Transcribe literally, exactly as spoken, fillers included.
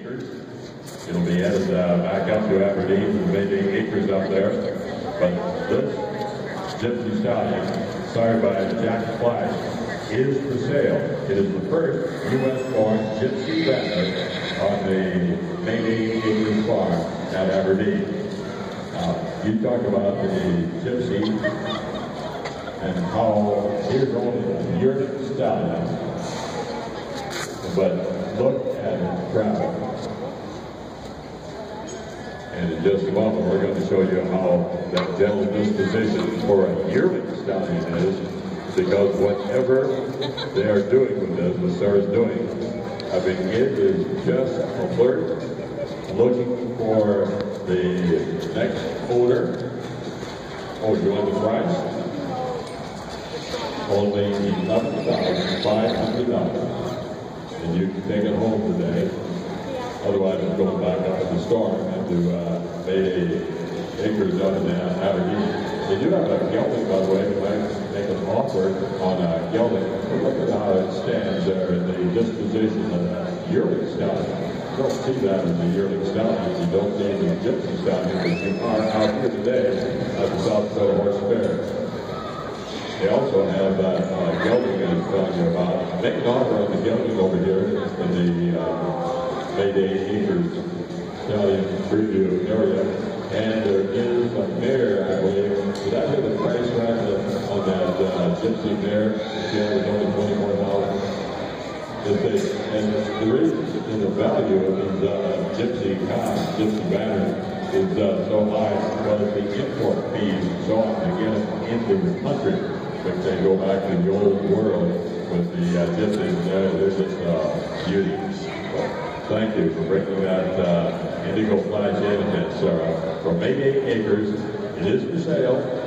Acres. It'll be headed uh, back up to Aberdeen from Mayday Acres up there. But this Gypsy Stallion, sired by Jack Flash, is for sale. It is the first U S born Gypsy Bandit on the Mayday Acres farm at Aberdeen. Now, you talk about the Gypsy and how here's only a year stallion. But look at its traffic. And in just a moment, we're going to show you how that gentle disposition for a yearling stallion is, because whatever they are doing with this, what Sarah's doing, I mean, it is just a flirt, looking for the next owner. Oh, you want the price? Only eleven thousand five hundred dollars. And you can take it home today. Otherwise, it's going back up to the store and to uh, Mayday Acres up in Aberdeen. They do have a gelding, by the way. They might make an offer on a gelding. Look at how it stands there in the disposition of a yearling stallion. You don't see that in the yearling stallion. You don't see it in the Gypsy stallion, but you are out here today at the South Dakota Horse Fair. They also have that uh, gelding I was telling you about. Make an offer on the gelding over here in the uh, Mayday Acres Stallion preview area. And there is a mare, I believe. Did I hear the price right on that uh, Gypsy mare? She has only twenty-four dollars. And the reason in the value of these uh, Gypsy cows, Gypsy Vanner, is uh, so high because the import fees and so on to get into the country. If they go back to the old world with the uh, gypsies, uh, they're just uh, beauties. So, thank you for bringing that uh, indigo flash in, Sarah. From Mayday Acres, it is for sale.